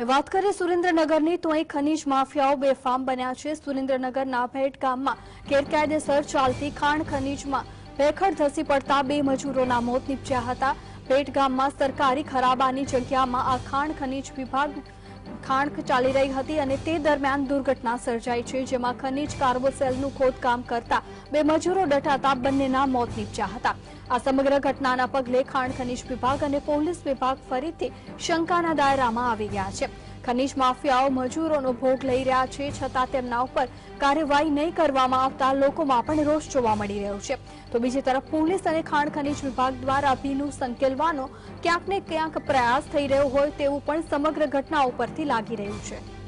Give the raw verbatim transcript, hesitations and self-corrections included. बात करें सुरेन्द्रनगरनी तो अहीं खनिज माफियाओं बेफाम बन्या छे। सुरेन्द्रनगरना भेटगाममां गैरकायदेसर चालती खाण खनिजमां भेखड धसी पड़ता बे मजूरोना मोत निपज्या हता। भेटगाममां सरकारी खराबानी जग्यामां आ खाण खनिज विभाग खाण चाली रही हती अने ते दरमियान दुर्घटना सर्जाई छे, जेमां खनिज कार्बोसेलनुं खोदकाम करता बे मजूरो दटाता बंनेना मोत निपज्या हता। आ समग्र घटनाना पगले खाण खनिज विभाग अने पोलीस विभाग फरीथी शंकाना दायरामां आवी गया छे। खनिज माफियाओ मजूरोनो भोग लई रह्या छे, छतां तेमना उपर कार्यवाही नहीं करवामां आवता लोकोमां पण रोष जोवा मळी रह्यो छे। तो बीजी तरफ पोलीस अने खाण खनिज विभाग द्वारा भीनु संकेलवानो क्यांक ने क्यांक प्रयास थई रह्यो होय तेवुं पण समग्र घटनाओ परथी लागी रह्युं छे।